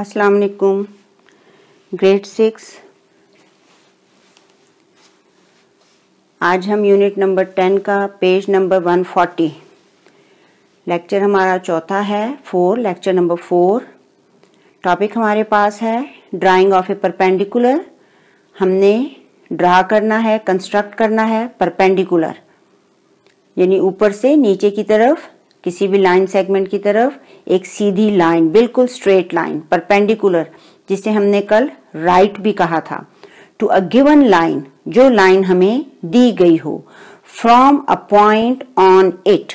अस्सलाम वालेकुम। ग्रेड 6 आज हम यूनिट नंबर 10 का पेज नंबर 140 लेक्चर हमारा चौथा है 4 लेक्चर नंबर 4। टॉपिक हमारे पास है ड्राइंग ऑफ ए परपेंडिकुलर। हमने ड्रा करना है, कंस्ट्रक्ट करना है परपेंडिकुलर, यानी ऊपर से नीचे की तरफ किसी भी लाइन सेगमेंट की तरफ एक सीधी लाइन, बिल्कुल स्ट्रेट लाइन परपेंडिकुलर, जिसे हमने कल राइट भी कहा था। टू अ गिवन लाइन, जो लाइन हमें दी गई हो, from a point on it,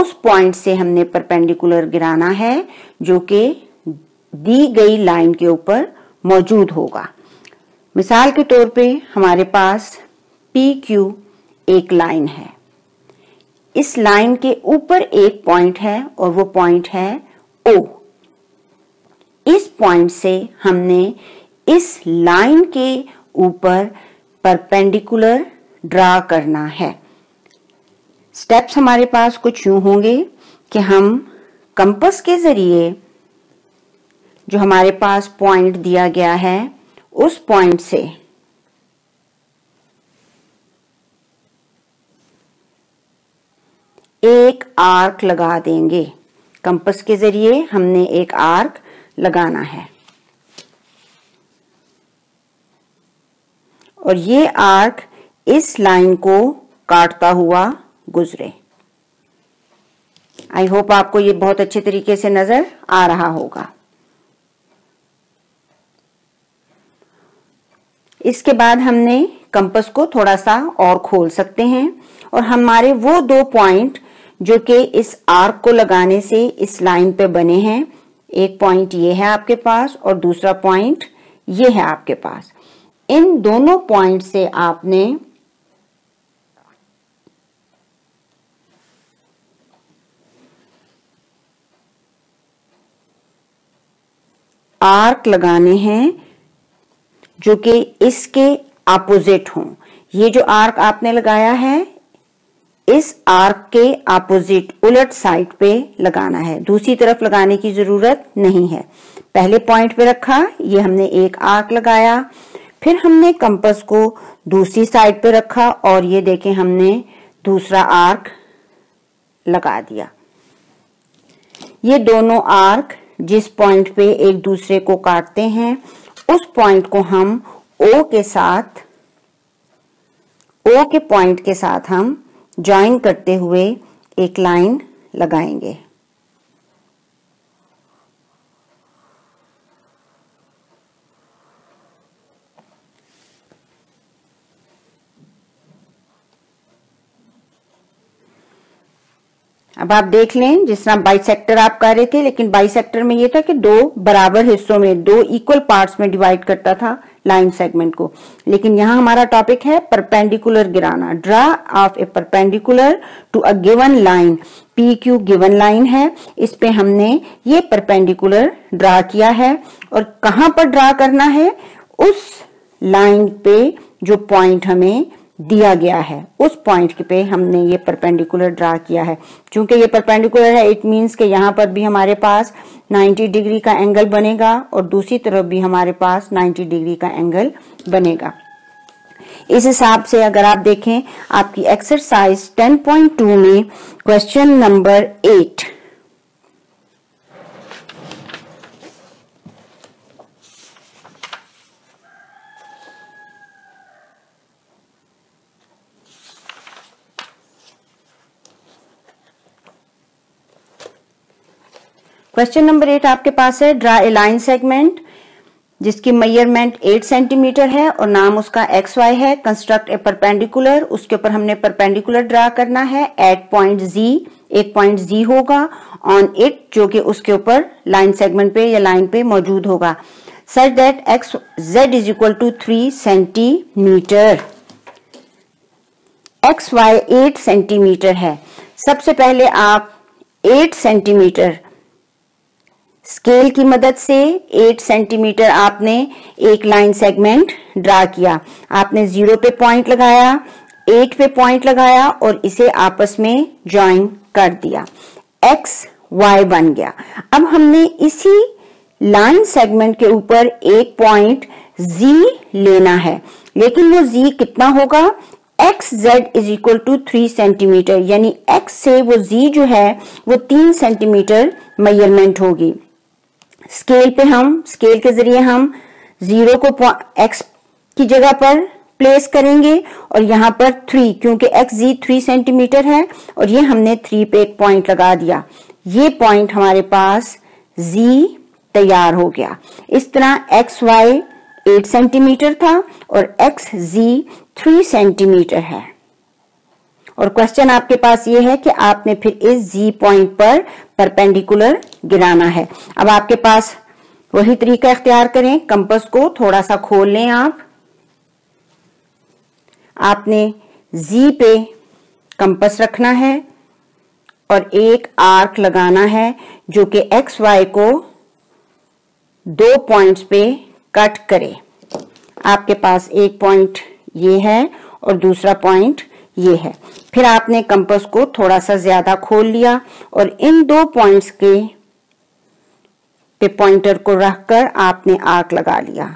उस पॉइंट से हमने परपेंडिकुलर गिराना है जो कि दी गई लाइन के ऊपर मौजूद होगा। मिसाल के तौर पे हमारे पास PQ एक लाइन है, इस लाइन के ऊपर एक पॉइंट है और वो पॉइंट है O। इस पॉइंट से हमने इस लाइन के ऊपर परपेंडिकुलर ड्रा करना है। स्टेप्स हमारे पास कुछ यूं होंगे कि हम कंपास के जरिए जो हमारे पास पॉइंट दिया गया है उस पॉइंट से एक आर्क लगा देंगे। कंपास के जरिए हमने एक आर्क लगाना है और ये आर्क इस लाइन को काटता हुआ गुजरे। आई होप आपको ये बहुत अच्छे तरीके से नजर आ रहा होगा। इसके बाद हमने कंपास को थोड़ा सा और खोल सकते हैं और हमारे वो दो पॉइंट जो कि इस आर्क को लगाने से इस लाइन पे बने हैं, एक पॉइंट ये है आपके पास और दूसरा पॉइंट ये है आपके पास। इन दोनों पॉइंट से आपने आर्क लगाने हैं जो कि इसके अपोजिट हों। ये जो आर्क आपने लगाया है इस आर्क के अपोजिट उलट साइड पे लगाना है, दूसरी तरफ लगाने की जरूरत नहीं है। पहले पॉइंट पे रखा, ये हमने एक आर्क लगाया, फिर हमने कंपास को दूसरी साइड पे रखा और ये देखें हमने दूसरा आर्क लगा दिया। ये दोनों आर्क जिस पॉइंट पे एक दूसरे को काटते हैं उस पॉइंट को हम O के पॉइंट के साथ हम ज्वाइन करते हुए एक लाइन लगाएंगे। अब आप देख लें, जिस तरह बाइसेक्टर आप कर रहे थे, लेकिन बाइसेक्टर में ये था कि दो बराबर हिस्सों में, दो इक्वल पार्ट्स में डिवाइड करता था लाइन सेगमेंट को, लेकिन यहाँ हमारा टॉपिक है परपेंडिकुलर गिराना। Draw of a perpendicular to a given line. PQ given line है, इस पे हमने ये परपेंडिकुलर ड्रा किया है और कहाँ पर ड्रा करना है, उस लाइन पे जो पॉइंट हमें दिया गया है उस पॉइंट पे हमने ये परपेंडिकुलर ड्रा किया है। चूंकि ये परपेंडिकुलर है इट मींस कि यहाँ पर भी हमारे पास 90 डिग्री का एंगल बनेगा और दूसरी तरफ भी हमारे पास 90 डिग्री का एंगल बनेगा। इस हिसाब से अगर आप देखें, आपकी एक्सरसाइज 10.2 में क्वेश्चन नंबर 8 क्वेश्चन नंबर 8 आपके पास है, ड्रा ए लाइन सेगमेंट जिसकी मेजरमेंट 8 सेंटीमीटर है और नाम उसका XY है। कंस्ट्रक्ट ए परपेंडिकुलर, उसके ऊपर हमने परपेंडिकुलर ड्रा करना है एट पॉइंट Z, एक पॉइंट Z होगा, ऑन इट जो कि उसके ऊपर लाइन सेगमेंट पे या लाइन पे मौजूद होगा, such that Z = 3 centimetre, XY 8 centimetre है। सबसे पहले आप 8 सेंटीमीटर स्केल की मदद से 8 सेंटीमीटर आपने एक लाइन सेगमेंट ड्रा किया। आपने 0 पे पॉइंट लगाया, 8 पे पॉइंट लगाया और इसे आपस में ज्वाइन कर दिया, XY बन गया। अब हमने इसी लाइन सेगमेंट के ऊपर एक पॉइंट Z लेना है, लेकिन वो Z कितना होगा, XZ = 3 सेंटीमीटर, यानी X से वो Z जो है वो 3 सेंटीमीटर मेजरमेंट होगी। स्केल पे हम स्केल के जरिए हम 0 को X की जगह पर प्लेस करेंगे और यहाँ पर 3, क्योंकि XZ 3 सेंटीमीटर है और ये हमने 3 पे एक पॉइंट लगा दिया। ये पॉइंट हमारे पास Z तैयार हो गया। इस तरह XY 8 सेंटीमीटर था और XZ 3 सेंटीमीटर है। और क्वेश्चन आपके पास ये है कि आपने फिर इस Z पॉइंट पर परपेंडिकुलर गिराना है। अब आपके पास वही तरीका इख्तियार करें, कंपास को थोड़ा सा खोल लें आप। आपने Z पे कंपास रखना है और एक आर्क लगाना है जो कि XY को 2 पॉइंट्स पे कट करे। आपके पास एक पॉइंट ये है और दूसरा पॉइंट ये है। फिर आपने कंपास को थोड़ा सा ज्यादा खोल लिया और इन 2 पॉइंट्स के पे पॉइंटर को रखकर आपने आर्क लगा लिया।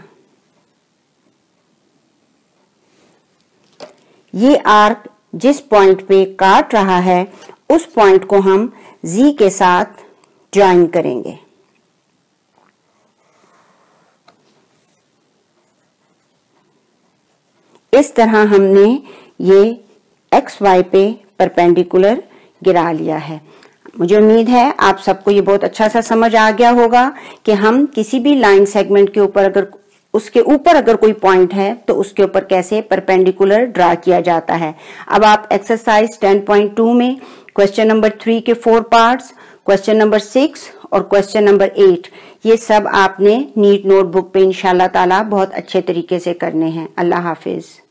ये आर्क जिस पॉइंट पे काट रहा है उस पॉइंट को हम Z के साथ ज्वाइन करेंगे। इस तरह हमने ये XY पे परपेंडिकुलर गिरा लिया है। मुझे उम्मीद है आप सबको ये बहुत अच्छा सा समझ आ गया होगा कि हम किसी भी लाइन सेगमेंट के ऊपर अगर कोई पॉइंट है तो उसके ऊपर कैसे परपेंडिकुलर ड्रा किया जाता है। अब आप एक्सरसाइज 10.2 में क्वेश्चन नंबर 3 के 4 पार्ट्स, क्वेश्चन नंबर 6 और क्वेश्चन नंबर 8, ये सब आपने नीट नोटबुक पे इंशाल्लाह ताला बहुत अच्छे तरीके से करने हैं। अल्लाह हाफिज।